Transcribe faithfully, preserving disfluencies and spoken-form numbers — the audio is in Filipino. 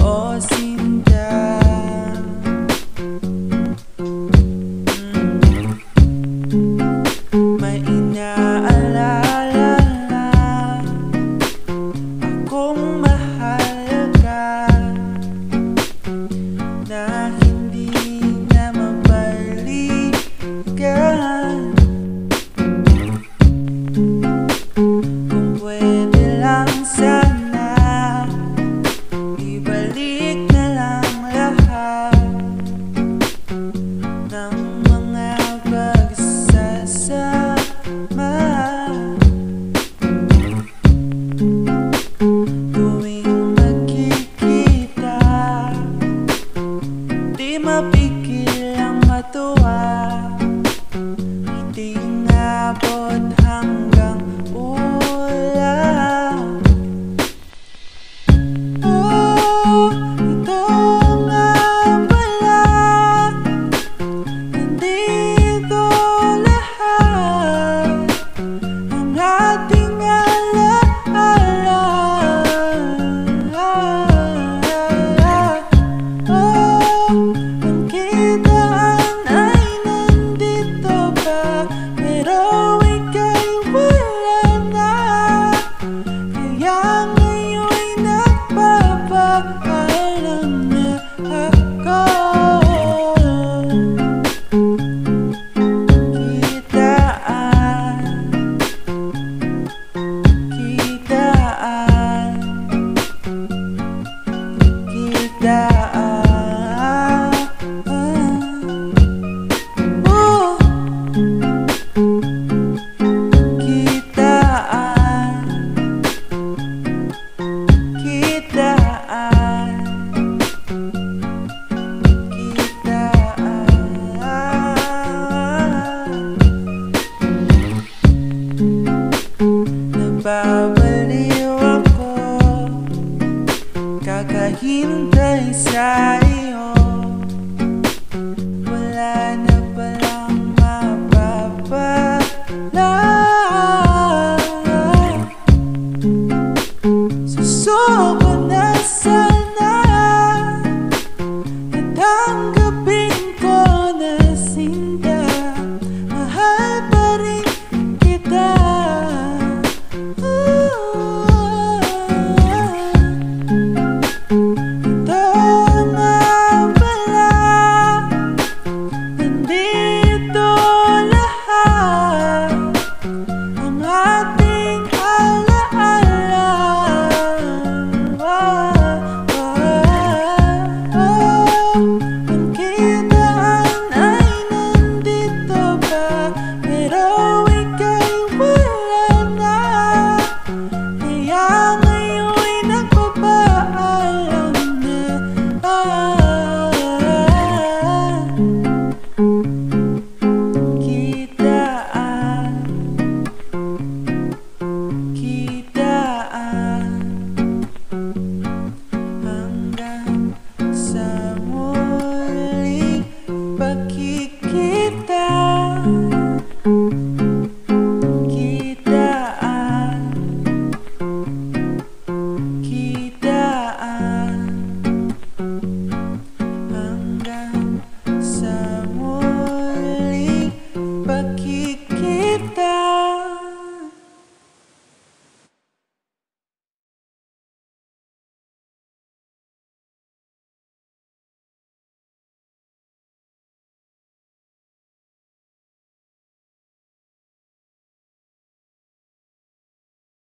oh cinta, mm. May inaalala akong mahal ka na hindi na mabalikan. Kung pwede lang sana ibalik na lang lahat ng mga pagsasama. Tuwing nakikita, di mapigil ang matuwa. Di nabot hanggang babaliw ako, kakahintay sa iyo. Wala na palang mapapala. Susuko na.